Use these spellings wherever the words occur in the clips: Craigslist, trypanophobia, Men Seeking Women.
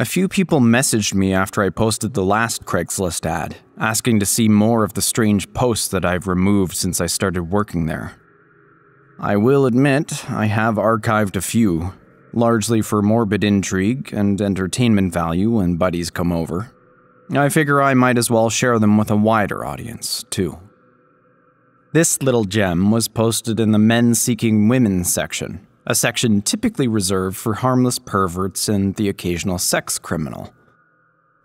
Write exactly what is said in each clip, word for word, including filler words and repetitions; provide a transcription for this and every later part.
A few people messaged me after I posted the last Craigslist ad, asking to see more of the strange posts that I've removed since I started working there. I will admit, I have archived a few, largely for morbid intrigue and entertainment value when buddies come over. I figure I might as well share them with a wider audience, too. This little gem was posted in the Men Seeking Women section, a section typically reserved for harmless perverts and the occasional sex criminal.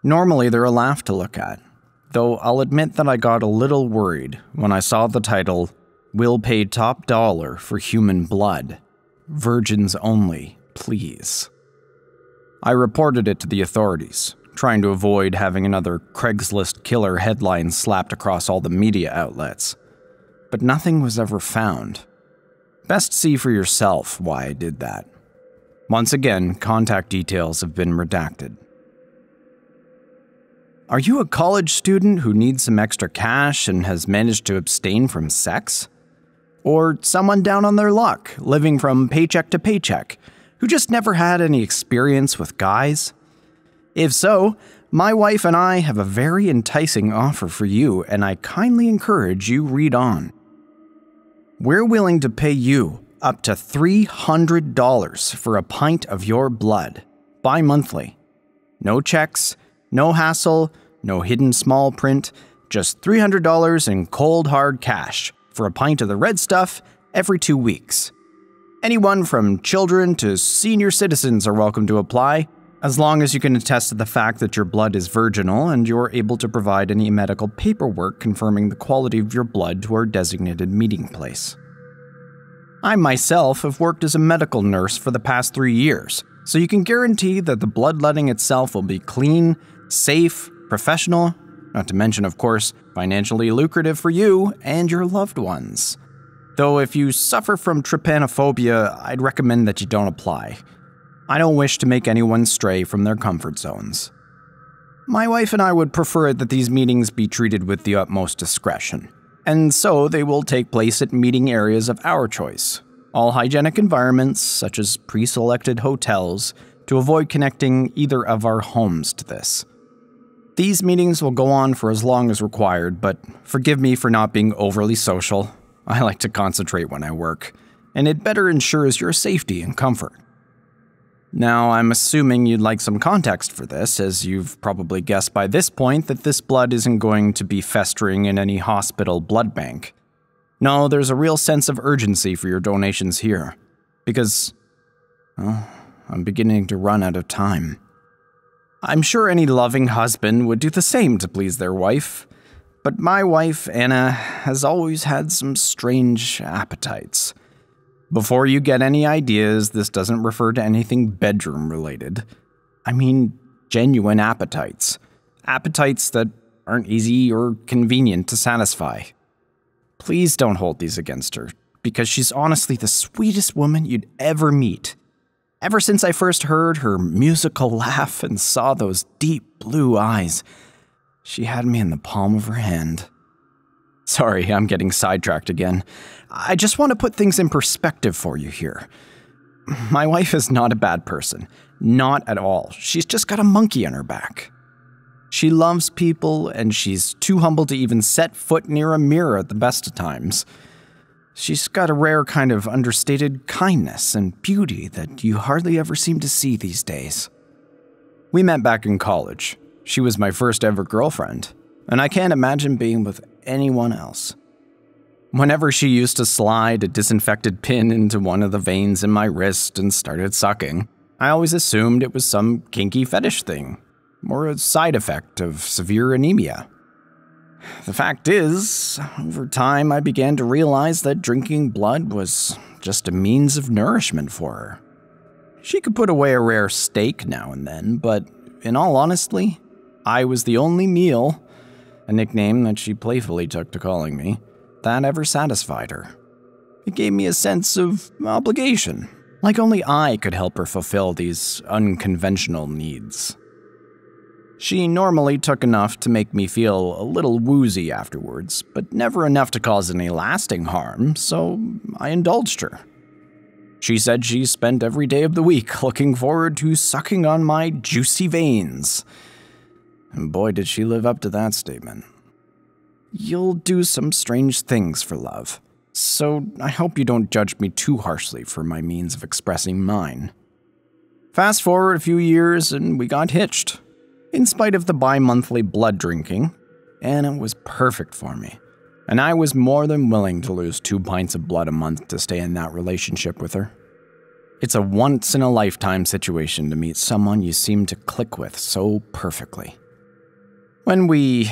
Normally, they're a laugh to look at, though I'll admit that I got a little worried when I saw the title, "Will Pay Top Dollar for Human Blood. Virgins Only, Please." I reported it to the authorities, trying to avoid having another Craigslist killer headline slapped across all the media outlets. But nothing was ever found. Best see for yourself why I did that. Once again, contact details have been redacted. Are you a college student who needs some extra cash and has managed to abstain from sex? Or someone down on their luck, living from paycheck to paycheck, who just never had any experience with guys? If so, my wife and I have a very enticing offer for you, and I kindly encourage you read on. We're willing to pay you up to three hundred dollars for a pint of your blood, bi-monthly. No checks, no hassle, no hidden small print, just three hundred dollars in cold hard cash for a pint of the red stuff every two weeks. Anyone from children to senior citizens are welcome to apply, as long as you can attest to the fact that your blood is virginal and you're able to provide any medical paperwork confirming the quality of your blood to our designated meeting place. I myself have worked as a medical nurse for the past three years, so you can guarantee that the bloodletting itself will be clean, safe, professional, not to mention, of course, financially lucrative for you and your loved ones. Though if you suffer from trypanophobia, I'd recommend that you don't apply. I don't wish to make anyone stray from their comfort zones. My wife and I would prefer that these meetings be treated with the utmost discretion, and so they will take place at meeting areas of our choice, all hygienic environments such as pre-selected hotels, to avoid connecting either of our homes to this. These meetings will go on for as long as required, but forgive me for not being overly social. I like to concentrate when I work, and it better ensures your safety and comfort. Now, I'm assuming you'd like some context for this, as you've probably guessed by this point that this blood isn't going to be festering in any hospital blood bank. No, there's a real sense of urgency for your donations here, because, well, I'm beginning to run out of time. I'm sure any loving husband would do the same to please their wife, but my wife, Anna, has always had some strange appetites. Before you get any ideas, this doesn't refer to anything bedroom-related. I mean, genuine appetites. Appetites that aren't easy or convenient to satisfy. Please don't hold these against her, because she's honestly the sweetest woman you'd ever meet. Ever since I first heard her musical laugh and saw those deep blue eyes, she had me in the palm of her hand. Sorry, I'm getting sidetracked again. I just want to put things in perspective for you here. My wife is not a bad person. Not at all. She's just got a monkey on her back. She loves people, and she's too humble to even set foot near a mirror at the best of times. She's got a rare kind of understated kindness and beauty that you hardly ever seem to see these days. We met back in college. She was my first ever girlfriend, and I can't imagine being with anyone else. Whenever she used to slide a disinfected pin into one of the veins in my wrist and started sucking, I always assumed it was some kinky fetish thing, or a side effect of severe anemia. The fact is, over time I began to realize that drinking blood was just a means of nourishment for her. She could put away a rare steak now and then, but in all honesty, I was the only meal, a nickname that she playfully took to calling me, that ever satisfied her. It gave me a sense of obligation, like only I could help her fulfill these unconventional needs. She normally took enough to make me feel a little woozy afterwards, but never enough to cause any lasting harm, so I indulged her. She said she spent every day of the week looking forward to sucking on my juicy veins. And boy, did she live up to that statement. You'll do some strange things for love, so I hope you don't judge me too harshly for my means of expressing mine. Fast forward a few years and we got hitched, in spite of the bi-monthly blood drinking, and it was perfect for me. And I was more than willing to lose two pints of blood a month to stay in that relationship with her. It's a once-in-a-lifetime situation to meet someone you seem to click with so perfectly. When we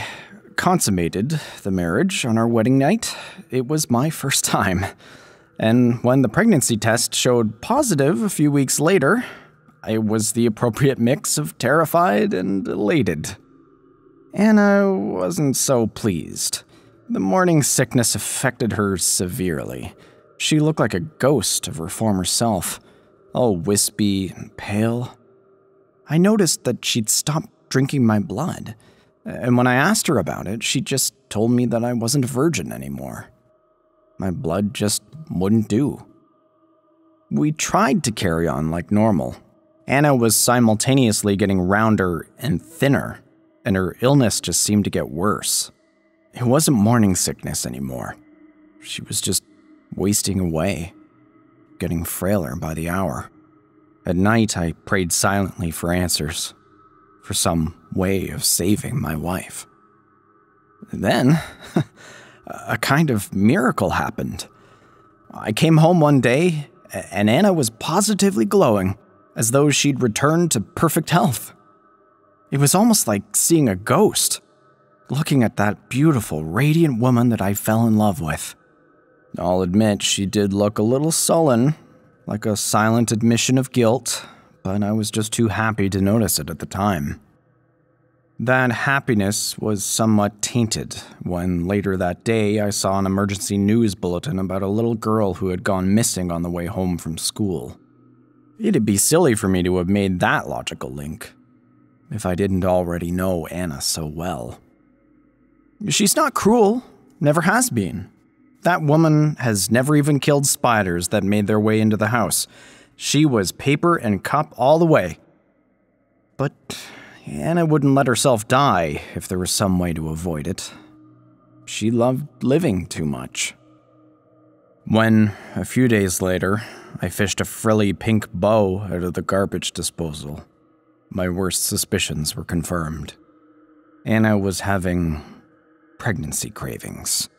consummated the marriage on our wedding night, it was my first time. And when the pregnancy test showed positive a few weeks later, I was the appropriate mix of terrified and elated. And I wasn't so pleased. The morning sickness affected her severely. She looked like a ghost of her former self, all wispy and pale. I noticed that she'd stopped drinking my blood, and when I asked her about it, she just told me that I wasn't a virgin anymore. My blood just wouldn't do. We tried to carry on like normal. Anna was simultaneously getting rounder and thinner, and her illness just seemed to get worse. It wasn't morning sickness anymore. She was just wasting away, getting frailer by the hour. At night, I prayed silently for answers, for some way of saving my wife. Then, a kind of miracle happened. I came home one day, and Anna was positively glowing, as though she'd returned to perfect health. It was almost like seeing a ghost. Looking at that beautiful, radiant woman that I fell in love with. I'll admit she did look a little sullen, like a silent admission of guilt, but I was just too happy to notice it at the time. That happiness was somewhat tainted when later that day I saw an emergency news bulletin about a little girl who had gone missing on the way home from school. It'd be silly for me to have made that logical link, if I didn't already know Anna so well. She's not cruel, never has been. That woman has never even killed spiders that made their way into the house. She was paper and cup all the way. But Anna wouldn't let herself die if there was some way to avoid it. She loved living too much. When, a few days later, I fished a frilly pink bow out of the garbage disposal, my worst suspicions were confirmed. Anna was having pregnancy cravings.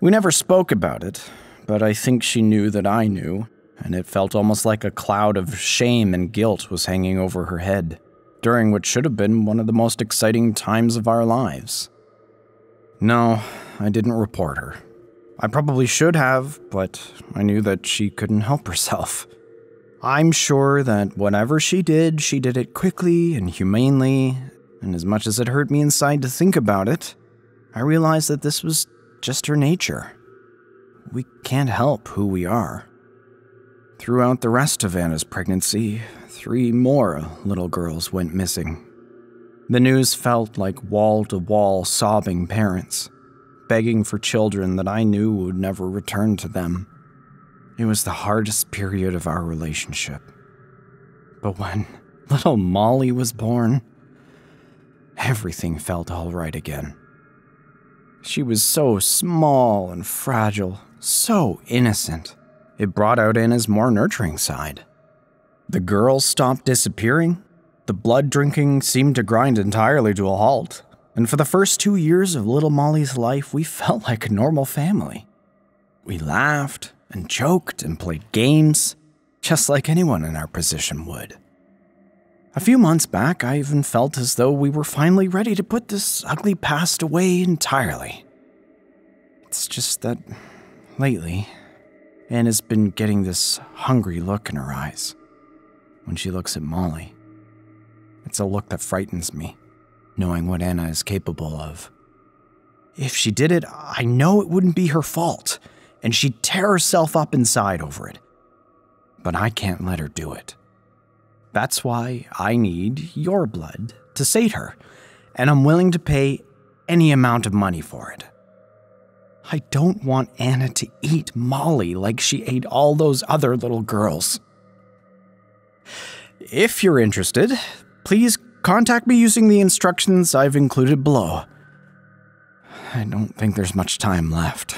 We never spoke about it, but I think she knew that I knew, and it felt almost like a cloud of shame and guilt was hanging over her head, during what should have been one of the most exciting times of our lives. No, I didn't report her. I probably should have, but I knew that she couldn't help herself. I'm sure that whatever she did, she did it quickly and humanely, and as much as it hurt me inside to think about it, I realized that this was just her nature. We can't help who we are. Throughout the rest of Anna's pregnancy, three more little girls went missing. The news felt like wall-to-wall sobbing parents, begging for children that I knew would never return to them. It was the hardest period of our relationship. But when little Molly was born, everything felt all right again. She was so small and fragile, so innocent. It brought out Anna's more nurturing side. The girls stopped disappearing. The blood drinking seemed to grind entirely to a halt. And for the first two years of little Molly's life, we felt like a normal family. We laughed and joked and played games, just like anyone in our position would. A few months back, I even felt as though we were finally ready to put this ugly past away entirely. It's just that, lately, Anna's been getting this hungry look in her eyes when she looks at Molly. It's a look that frightens me, knowing what Anna is capable of. If she did it, I know it wouldn't be her fault, and she'd tear herself up inside over it. But I can't let her do it. That's why I need your blood to sate her, and I'm willing to pay any amount of money for it. I don't want Anna to eat Molly like she ate all those other little girls. If you're interested, please contact me using the instructions I've included below. I don't think there's much time left.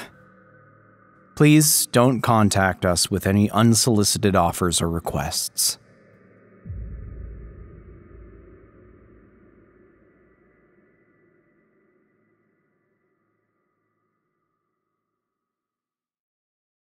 Please don't contact us with any unsolicited offers or requests.